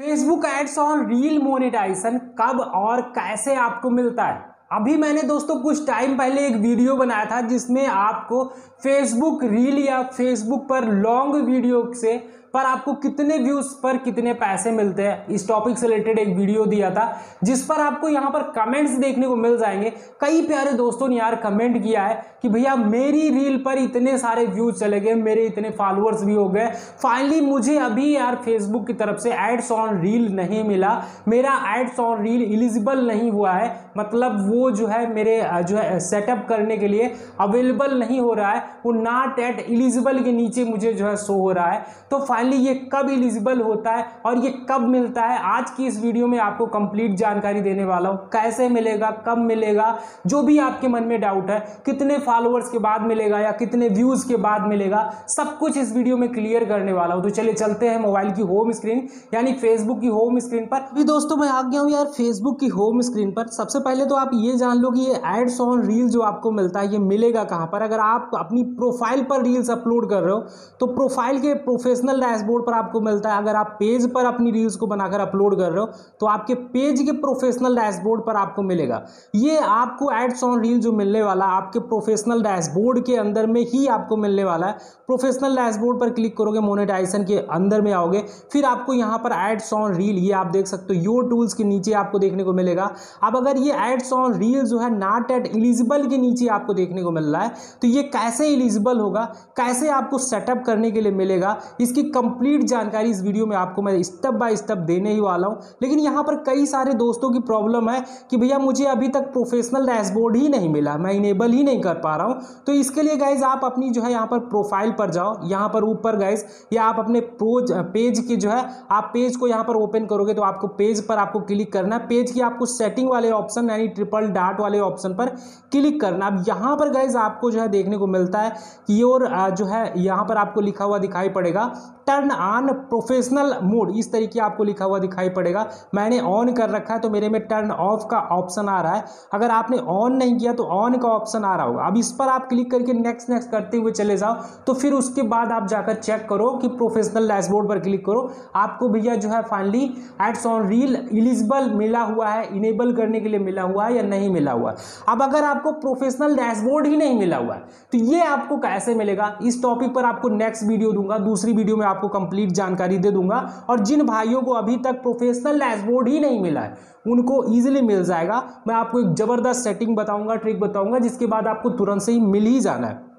Facebook ads on reel monetisation कब और कैसे आपको मिलता है। अभी मैंने दोस्तों कुछ टाइम पहले एक वीडियो बनाया था जिसमें आपको फेसबुक रील या फेसबुक पर लॉन्ग वीडियो से पर आपको कितने व्यूज़ पर कितने पैसे मिलते हैं, इस टॉपिक से रिलेटेड एक वीडियो दिया था जिस पर आपको यहाँ पर कमेंट्स देखने को मिल जाएंगे। कई प्यारे दोस्तों ने यार कमेंट किया है कि भैया मेरी रील पर इतने सारे व्यूज़ चले गए, मेरे इतने फॉलोअर्स भी हो गए, फाइनली मुझे अभी यार फेसबुक की तरफ से एड्स ऑन रील नहीं मिला, मेरा एड्स ऑन रील एलिजिबल नहीं हुआ है, मतलब वो जो है मेरे जो है सेटअप करने के लिए अवेलेबल नहीं हो रहा है, वो नॉट एट एलिजिबल के नीचे मुझे जो है शो हो रहा है। तो ये कब एलिजिबल होता है और ये कब मिलता है, आज की इस वीडियो में आपको कंप्लीट जानकारी देने वाला हूं। कैसे मिलेगा, कब मिलेगा, जो भी आपके मन में डाउट है, कितने फॉलोअर्स के बाद मिलेगा या कितने व्यूज के बाद मिलेगा, सब कुछ इस वीडियो में क्लियर करने वाला हूं। तो चलिए चलते हैं मोबाइल की होम स्क्रीन यानी फेसबुक की होम स्क्रीन पर। अभी दोस्तों मैं आ गया हूं यार फेसबुक की होम स्क्रीन पर। सबसे पहले तो आप ये जान लो कि ये एड्स ऑन रील जो आपको मिलता है ये मिलेगा कहां पर। अगर आप अपनी प्रोफाइल पर रील्स अपलोड कर रहे हो तो प्रोफाइल के प्रोफेशनल डैशबोर्ड पर आपको मिलता है। अगर आप पेज पर अपनी रील्स को बनाकर अपलोड कर रहे हो तो आपके पेज के प्रोफेशनल डैशबोर्ड पर आपको मिलेगा। ये आपको एड्स ऑन रील जो मिलने वाला आपके प्रोफेशनल डैशबोर्ड के अंदर में ही आपको मिलने वाला है। प्रोफेशनल डैशबोर्ड पर क्लिक करोगे, मोनेटाइजेशन के अंदर में आओगे, फिर आपको यहाँ पर एड्स ऑन रील ये आप देख सकते हो योर टूल्स के नीचे आपको देखने को मिलेगा। अब अगर ये एड्स ऑन रील जो है नॉट एट एलिजिबल के नीचे आपको देखने को मिल रहा है तो ये कैसे एलिजिबल होगा, कैसे आपको सेटअप करने के लिए मिलेगा, इसकी कंप्लीट जानकारी इस वीडियो में आपको मैं स्टेप बाय स्टेप देने ही वाला हूं। लेकिन यहां पर कई सारे दोस्तों की प्रॉब्लम है कि भैया मुझे अभी तक प्रोफेशनल डैशबोर्ड ही नहीं मिला, मैं इनेबल ही नहीं कर पा रहा हूं। तो इसके लिए गाइज आप अपनी जो है यहां पर प्रोफाइल पर जाओ, यहां पर ऊपर गाइज या आप अपने पेज की जो है आप पेज को यहां पर ओपन करोगे तो आपको पेज पर आपको क्लिक करना है। पेज की आपको सेटिंग वाले ऑप्शन यानी ट्रिपल डॉट वाले ऑप्शन पर क्लिक करना। अब यहां पर गाइज आपको जो है देखने को मिलता है कि और जो है यहां पर आपको लिखा हुआ दिखाई पड़ेगा टर्न ऑन प्रोफेशनल मोड, इस तरीके आपको लिखा हुआ दिखाई पड़ेगा। मैंने ऑन कर रखा है तो मेरे में टर्न ऑफ का ऑप्शन आ रहा है, अगर आपने ऑन नहीं किया तो ऑन का ऑप्शन आ रहा होगा। अब इस पर आप क्लिक करके नेक्स्ट नेक्स्ट करते हुए चले जाओ तो फिर उसके बाद आप जाकर चेक करो कि प्रोफेशनल डैशबोर्ड पर क्लिक करो, आपको भैया जो है finally ads on reel eligible मिला हुआ है, इनेबल करने के लिए मिला हुआ है या नहीं मिला हुआ है। अब अगर आपको प्रोफेशनल डैशबोर्ड ही नहीं मिला हुआ है तो ये आपको कैसे मिलेगा, इस टॉपिक पर आपको नेक्स्ट वीडियो दूंगा, दूसरी वीडियो में आपको कंप्लीट जानकारी दे दूंगा। और जिन भाइयों को अभी तक प्रोफेशनल डैशबोर्ड ही नहीं मिला है उनको इजीली मिल जाएगा। मैं आपको एक जबरदस्त सेटिंग बताऊंगा, ट्रिक बताऊंगा जिसके बाद आपको तुरंत से ही मिल ही जाना है।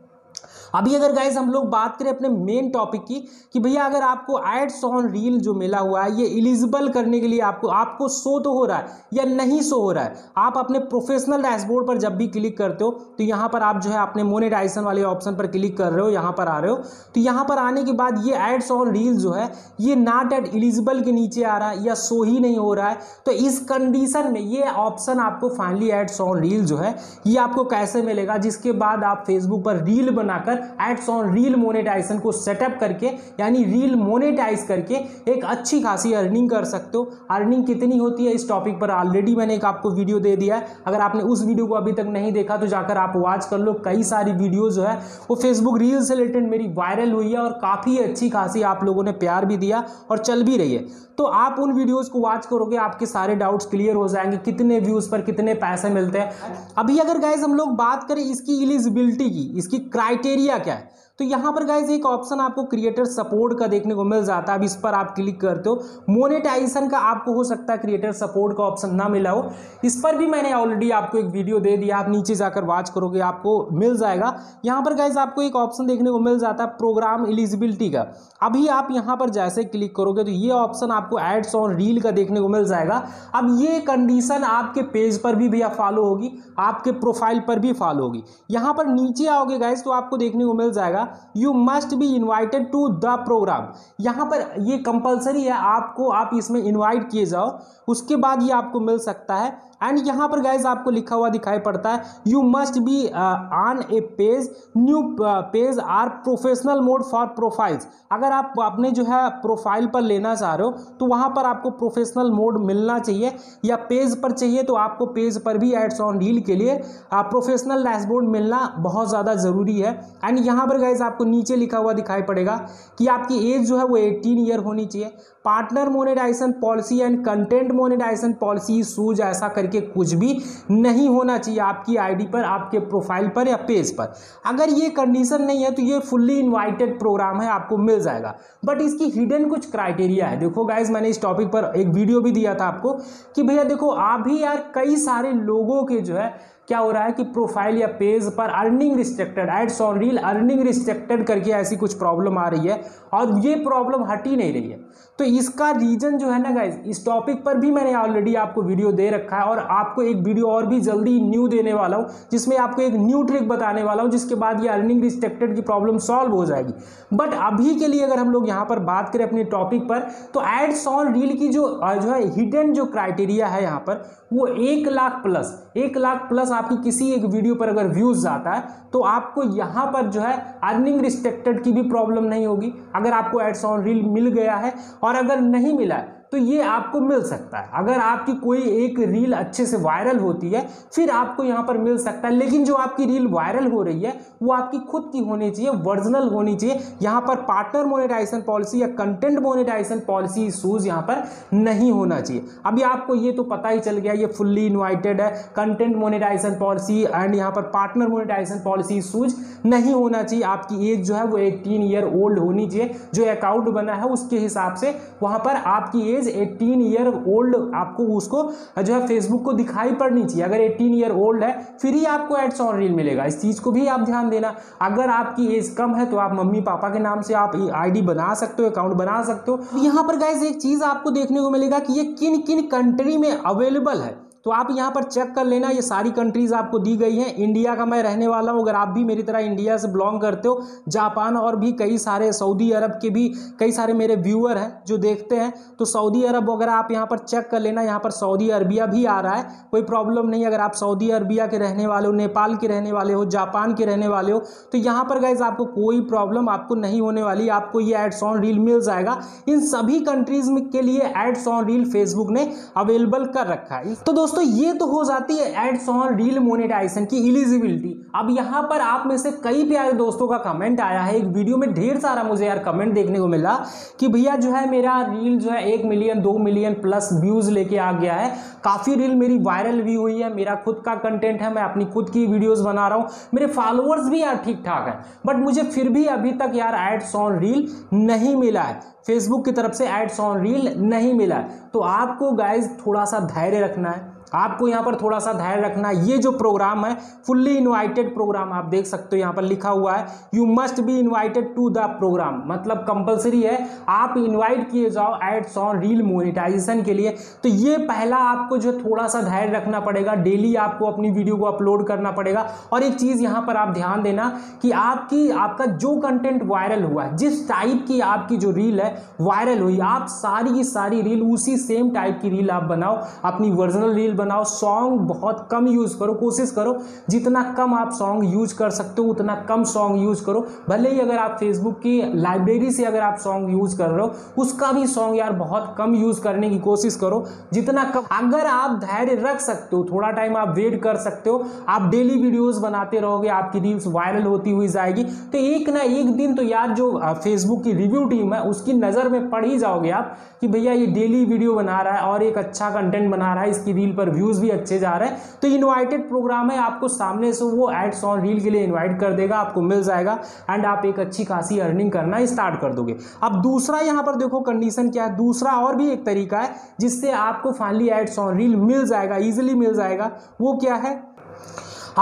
अभी अगर गाइज हम लोग बात करें अपने मेन टॉपिक की कि भैया अगर आपको एड्स ऑन रील जो मिला हुआ है ये एलिजिबल करने के लिए आपको शो तो हो रहा है या नहीं शो हो रहा है। आप अपने प्रोफेशनल डैशबोर्ड पर जब भी क्लिक करते हो तो यहाँ पर आप जो है अपने मोनेटाइजेशन वाले ऑप्शन पर क्लिक कर रहे हो, यहाँ पर आ रहे हो तो यहाँ पर आने के बाद ये एड्स ऑन रील जो है ये नॉट एट एलिजिबल के नीचे आ रहा है या शो ही नहीं हो रहा है। तो इस कंडीशन में ये ऑप्शन आपको फाइनली एड्स ऑन रील जो है ये आपको कैसे मिलेगा, जिसके बाद आप फेसबुक पर रील बनाकर एड्स ऑन रील मोनेटाइजेशन को सेटअप करके यानी रील मोनेटाइज करके एक अच्छी खासी अर्निंग कर सकते हो। अर्निंग कितनी होती है इस टॉपिक पर ऑलरेडी मैंने एक आपको वीडियो दे दिया है, अगर आपने उस वीडियो को अभी तक नहीं देखा तो जाकर आप वॉच कर लो। कई सारी वीडियो जो है वो फेसबुक रील से रिलेटेड मेरी वायरल हुई है और काफ़ी अच्छी खासी आप लोगों ने प्यार भी दिया और चल भी रही है। तो आप उन वीडियोज़ को वॉच करोगे, आपके सारे डाउट्स क्लियर हो जाएंगे, कितने व्यूज़ पर कितने पैसे मिलते हैं। अभी अगर गाइज हम लोग बात करें इसकी एलिजिबिलिटी की, इसकी क्राइटेरिया क्या है, तो यहां पर गाइज एक ऑप्शन आपको क्रिएटर सपोर्ट का देखने को मिल जाता है। अब इस पर आप क्लिक करते हो, मोनेटाइजेशन का आपको हो सकता है क्रिएटर सपोर्ट का ऑप्शन ना मिला हो, इस पर भी मैंने ऑलरेडी आपको एक वीडियो दे दिया, आप नीचे जाकर वॉच करोगे आपको मिल जाएगा। यहां पर गाइज आपको एक ऑप्शन देखने को मिल जाता है प्रोग्राम एलिजिबिलिटी का। अभी आप यहां पर जैसे क्लिक करोगे तो ये ऑप्शन आपको एड्स ऑन रील का देखने को मिल जाएगा। अब ये कंडीशन आपके पेज पर भी भैया फॉलो होगी, आपके प्रोफाइल पर भी फॉलो होगी। यहां पर नीचे आओगे गाइज तो आपको देखने को मिल जाएगा You must be invited to the program। यहां पर ये कंपलसरी है, आपको आप इसमें इनवाइट किए जाओ उसके बाद ये आपको मिल सकता है। एंड यहाँ पर गाइज आपको लिखा हुआ दिखाई पड़ता है you must be on a page new page or professional mode for profiles. अगर आप अपने जो है प्रोफाइल पर लेना चाह रहे हो तो वहाँ पर आपको प्रोफेशनल मोड मिलना चाहिए या पेज पर चाहिए तो आपको पेज पर भी एड्स ऑन रील के लिए प्रोफेशनल डैशबोर्ड मिलना बहुत ज़्यादा ज़रूरी है। एंड यहाँ पर गाइज गाइज आपको नीचे लिखा हुआ दिखाई पड़ेगा कि आपकी एज जो है वो 18 ईयर होनी चाहिए। Partner monetization policy and content monetization policy issues ऐसा करके कुछ भी नहीं होना चाहिए आपकी आईडी पर, आपके प्रोफाइल पर या पेज पर। अगर ये कंडीशन नहीं है तो ये फुल्ली इन्वाइटेड प्रोग्राम है, आपको मिल जाएगा। बट इसकी हिडन कुछ क्राइटेरिया है। देखो गाइज मैंने इस टॉपिक पर एक वीडियो भी दिया था आपको कि भैया देखो आप भी यार कई सारे लोगों के जो है क्या हो रहा है कि प्रोफाइल या पेज पर earning restricted ads on reel earning restricted करके ऐसी कुछ प्रॉब्लम आ रही है और ये प्रॉब्लम हट ही नहीं रही है। तो इसका रीजन जो है ना गाइज, इस टॉपिक पर भी मैंने ऑलरेडी आपको वीडियो दे रखा है और आपको एक वीडियो और भी जल्दी न्यू देने वाला हूँ जिसमें आपको एक न्यू ट्रिक बताने वाला हूँ जिसके बाद ये अर्निंग रिस्ट्रिक्टेड की प्रॉब्लम सॉल्व हो जाएगी। बट अभी के लिए अगर हम लोग यहाँ पर बात करें अपने टॉपिक पर तो एड्स ऑन रील की जो है हिडन जो क्राइटेरिया है यहाँ पर वो 1 लाख प्लस आपकी किसी एक वीडियो पर अगर व्यूज आता है तो आपको यहां पर जो है अर्निंग रिस्ट्रिक्टेड की भी प्रॉब्लम नहीं होगी अगर आपको एड्स ऑन रील मिल गया है। और अगर नहीं मिला है तो ये आपको मिल सकता है, अगर आपकी कोई एक रील अच्छे से वायरल होती है फिर आपको यहाँ पर मिल सकता है। लेकिन जो आपकी रील वायरल हो रही है वो आपकी खुद की होनी चाहिए, ओरिजिनल होनी चाहिए। यहाँ पर पार्टनर मोनेटाइजेशन पॉलिसी या कंटेंट मोनेटाइजेशन पॉलिसी इशूज यहाँ पर नहीं होना चाहिए। अभी आपको ये तो पता ही चल गया, ये फुल्ली इन्वाइटेड है। कंटेंट मोनेटाइजेशन पॉलिसी एंड यहाँ पर पार्टनर मोनेटाइजेशन पॉलिसी इशूज नहीं होना चाहिए। आपकी एज जो है वो 18 ईयर ओल्ड होनी चाहिए। जो अकाउंट बना है उसके हिसाब से वहाँ पर आपकी 18 ईयर ओल्ड आपको उसको जो है फेसबुक को दिखाई पड़नी चाहिए। अगर 18 ईयर ओल्ड है फिर ही आपको एड्स ऑन रील मिलेगा, इस चीज को भी आप ध्यान देना। अगर आपकी एज कम है तो आप मम्मी पापा के नाम से आप आईडी बना सकते हो, अकाउंट बना सकते हो। यहां पर गाइस एक चीज आपको देखने को मिलेगा कि ये किन किन कंट्री में अवेलेबल है, तो आप यहाँ पर चेक कर लेना। ये सारी कंट्रीज आपको दी गई हैं। इंडिया का मैं रहने वाला हूँ, अगर आप भी मेरी तरह इंडिया से बिलोंग करते हो, जापान और भी कई सारे सऊदी अरब के भी कई सारे मेरे व्यूअर हैं जो देखते हैं, तो सऊदी अरब वगैरह आप यहाँ पर चेक कर लेना। यहाँ पर सऊदी अरबिया भी आ रहा है, कोई प्रॉब्लम नहीं। अगर आप सऊदी अरबिया के रहने वाले हो, नेपाल के रहने वाले हो, जापान के रहने वाले हो, तो यहाँ पर गाइज आपको कोई प्रॉब्लम आपको नहीं होने वाली। आपको ये एड्स ऑन रील मिल जाएगा। इन सभी कंट्रीज के लिए एड्स ऑन रील फेसबुक ने अवेलेबल कर रखा है। तो दोस्तों ये तो हो जाती है एड्स ऑन रील मोनेटाइजेशन की एलिजिबिलिटी। अब यहाँ पर आप में से कई प्यारे दोस्तों का कमेंट आया है, एक वीडियो में ढेर सारा मुझे यार कमेंट देखने को मिला कि भैया जो है मेरा रील जो है 1 मिलियन 2 मिलियन प्लस व्यूज लेके आ गया है, काफ़ी रील मेरी वायरल भी हुई है, मेरा खुद का कंटेंट है, मैं अपनी खुद की वीडियोज़ बना रहा हूँ, मेरे फॉलोअर्स भी यार ठीक ठाक है, बट मुझे फिर भी अभी तक यार एड्स ऑन रील नहीं मिला है, फेसबुक की तरफ से एड्स ऑन रील नहीं मिला है। तो आपको गाइज थोड़ा सा धैर्य रखना है, आपको यहाँ पर थोड़ा सा धैर्य रखना है। ये जो प्रोग्राम है फुल्ली इनवाइटेड प्रोग्राम, आप देख सकते हो यहाँ पर लिखा हुआ है you must be invited to the programme, मतलब कंपलसरी है आप इनवाइट किए जाओ एड्स ऑन रील मोनेटाइजेशन के लिए। तो ये पहला आपको जो थोड़ा सा धैर्य रखना पड़ेगा, डेली आपको अपनी वीडियो को अपलोड करना पड़ेगा। और एक चीज़ यहाँ पर आप ध्यान देना कि आपका जो कंटेंट वायरल हुआ है, जिस टाइप की आपकी जो रील है वायरल हुई, आप सारी की सारी रील उसी सेम टाइप की रील आप बनाओ, अपनी ओरिजिनल रील बनाओ। सॉन्ग बहुत कम यूज करो, कोशिश करो जितना कम आप सॉन्ग यूज कर सकते हो उतना कम सॉन्ग यूज करो। भले ही अगर आप फेसबुक की लाइब्रेरी से अगर आप सॉन्ग यूज कर रहे हो, उसका भी सॉन्ग यार बहुत कम यूज करने की कोशिश करो, जितना कम। अगर आप धैर्य रख सकते हो, थोड़ा टाइम आप वेट कर सकते हो, आप डेली वीडियोज बनाते रहोगे, आपकी रील्स वायरल होती हुई जाएगी, तो एक ना एक दिन तो यार जो फेसबुक की रिव्यू टीम है उसकी नजर में पड़ ही जाओगे आप कि भैया ये डेली वीडियो बना रहा है और एक अच्छा कंटेंट बना रहा है, इसकी रील पर व्यूज भी अच्छे जा रहे हैं। तो इनवाइटेड प्रोग्राम है, आपको सामने से वो एड्स ऑन रील के लिए इनवाइट कर देगा, आपको मिल जाएगा एंड आप एक अच्छी खासी अर्निंग करना स्टार्ट कर दोगे। अब दूसरा यहाँ पर देखो कंडीशन क्या है, दूसरा और भी एक तरीका है जिससे आपको फाइनली एड्स ऑन रील मिल जाएगा, इजिली मिल जाएगा। वो क्या है,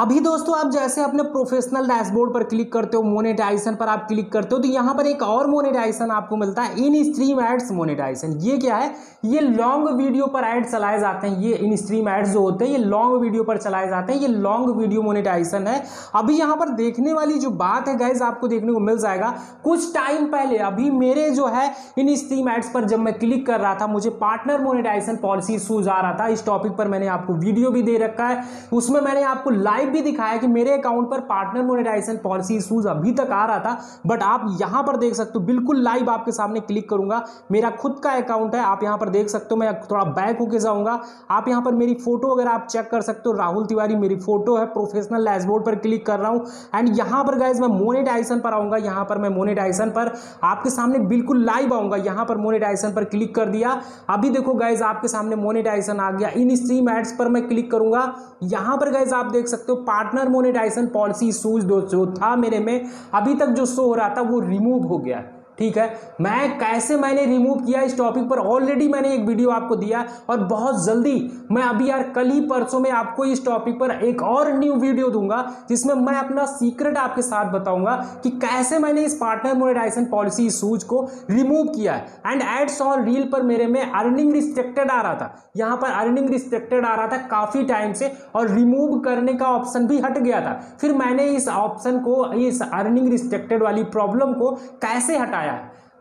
अभी दोस्तों आप जैसे अपने प्रोफेशनल डैशबोर्ड पर क्लिक करते हो, मोनेटाइजेशन पर आप क्लिक करते हो, तो यहाँ पर एक और मोनेटाइजेशन आपको मिलता है इन स्ट्रीम एड्स मोनेटाइजेशन। ये क्या है, ये लॉन्ग वीडियो पर एड चलाए जाते हैं। ये इन स्ट्रीम एड्स जो होते हैं ये लॉन्ग वीडियो पर चलाए जाते हैं, ये लॉन्ग वीडियो मोनेटाइजेशन है। अभी यहाँ पर देखने वाली जो बात है गाइज आपको देखने को मिल जाएगा। कुछ टाइम पहले अभी मेरे जो है इन स्ट्रीम एड्स पर जब मैं क्लिक कर रहा था मुझे पार्टनर मोनेटाइजेशन पॉलिसी सूझ आ रहा था। इस टॉपिक पर मैंने आपको वीडियो भी दे रखा है, उसमें मैंने आपको लाइव लाइव भी दिखाया कि मेरे अकाउंट पर पार्टनर मोनेटाइजेशन पॉलिसी इशूज अभी तक आ रहा था, बट आप यहां पर देख सकते हो बिल्कुल लाइव आपके सामने क्लिक करूंगा, मेरा खुद का अकाउंट है, आप यहां पर देख सकते हो। मैं थोड़ा बैक होके जाऊंगा, आप यहां पर मेरी फोटो वगैरह आप चेक कर सकते हो, राहुल तिवारी मेरी फोटो है, प्रोफेशनल डैशबोर्ड पर क्लिक कर रहा हूं एंड यहां पर गाइस मैं मोनेटाइजेशन पर आऊंगा। यहां पर मैं मोनेटाइजेशन पर आपके सामने बिल्कुल लाइव आऊंगा, यहां पर मोनेटाइजेशन पर क्लिक कर दिया। अभी देखो गाइस आपके सामने मोनेटाइजेशन आ गया। इन स्ट्रीम एड्स पर मैं क्लिक करूंगा, यहां पर गाइस आप देख सकते हो पार्टनर मोनेटाइजेशन पॉलिसी इश्यूज जो था मेरे में अभी तक जो शो हो रहा था वो रिमूव हो गया। ठीक है, मैंने रिमूव किया इस टॉपिक पर ऑलरेडी मैंने एक वीडियो आपको दिया और बहुत जल्दी मैं अभी यार कल ही परसों में आपको इस टॉपिक पर एक और न्यू वीडियो दूंगा जिसमें मैं अपना सीक्रेट आपके साथ बताऊंगा कि कैसे मैंने इस पार्टनर मोनेटाइजेशन पॉलिसी इशूज को रिमूव किया है। एंड एड्स और रील पर मेरे में अर्निंग रिस्ट्रिक्टेड आ रहा था, यहाँ पर अर्निंग रिस्ट्रिक्टेड आ रहा था काफ़ी टाइम से और रिमूव करने का ऑप्शन भी हट गया था। फिर मैंने इस ऑप्शन को, इस अर्निंग रिस्ट्रिक्टेड वाली प्रॉब्लम को कैसे हटाया है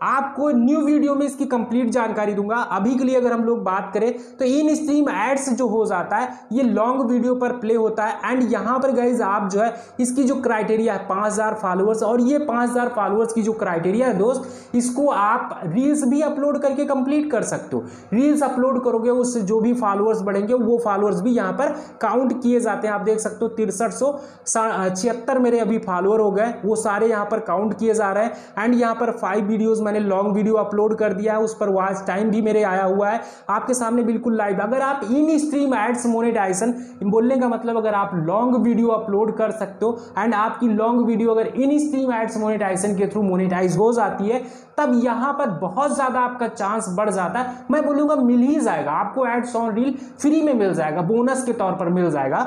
आपको न्यू वीडियो में इसकी कंप्लीट जानकारी दूंगा। अभी के लिए अगर हम लोग बात करें तो इन स्ट्रीम एड्स जो हो जाता है ये लॉन्ग वीडियो पर प्ले होता है एंड यहाँ पर गाइज आप जो है इसकी जो क्राइटेरिया है 5000 फॉलोअर्स और ये 5000 फॉलोअर्स की जो क्राइटेरिया है दोस्त, इसको आप रील्स भी अपलोड करके कंप्लीट कर सकते हो। रील्स अपलोड करोगे उससे जो भी फॉलोअर्स बढ़ेंगे वो फॉलोअर्स भी यहाँ पर काउंट किए जाते हैं। आप देख सकते हो 6376 मेरे अभी फॉलोअर हो गए, वो सारे यहाँ पर काउंट किए जा रहे हैं। एंड यहाँ पर 5 वीडियोज मैंने लॉन्ग वीडियो अपलोड कर दिया है, उस पर वॉच टाइम भी मेरे आया हुआ है आपके सामने बिल्कुल लाइव। अगर आप इन स्ट्रीम एड्स मोनेटाइजेशन, बोलने का मतलब अगर आप लॉन्ग वीडियो अपलोड कर सकते हो एंड आपकी लॉन्ग वीडियो अगर इन स्ट्रीम एड्स मोनेटाइजेशन के थ्रू मोनेटाइज हो जाती है तब यहां पर बहुत ज्यादा आपका चांस बढ़ जाता है। मैं बोलूंगा मिल ही जाएगा आपको, एड्स ऑन रील फ्री में मिल जाएगा, बोनस के तौर पर मिल जाएगा।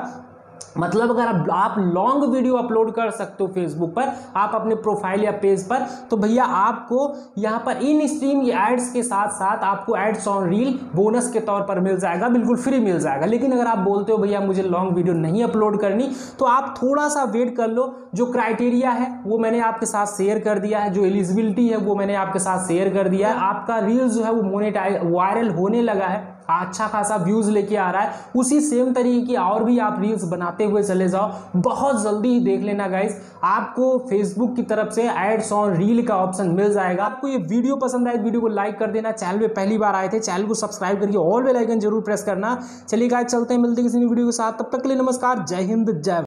मतलब अगर आप लॉन्ग वीडियो अपलोड कर सकते हो फेसबुक पर, आप अपने प्रोफाइल या पेज पर, तो भैया आपको यहाँ पर इन स्ट्रीम एड्स के साथ साथ आपको एड्स ऑन रील बोनस के तौर पर मिल जाएगा, बिल्कुल फ्री मिल जाएगा। लेकिन अगर आप बोलते हो भैया मुझे लॉन्ग वीडियो नहीं अपलोड करनी, तो आप थोड़ा सा वेट कर लो। जो क्राइटेरिया है वो मैंने आपके साथ शेयर कर दिया है, जो एलिजिबिलिटी है वो मैंने आपके साथ शेयर कर दिया है। आपका रील्स जो है वो मोनेटाइज वायरल होने लगा है, अच्छा खासा व्यूज लेके आ रहा है, उसी सेम तरीके की और भी आप रील्स बनाते हुए चले जाओ। बहुत जल्दी ही देख लेना गाइस आपको फेसबुक की तरफ से एड्स ऑन रील का ऑप्शन मिल जाएगा। आपको ये वीडियो पसंद आए वीडियो को लाइक कर देना, चैनल पे पहली बार आए थे चैनल को सब्सक्राइब करके ऑल बेल आइकन जरूर प्रेस करना। चलिए गाइस चलते हैं, मिलते हैं किसी वीडियो के साथ, तब तक के लिए नमस्कार, जय हिंद, जय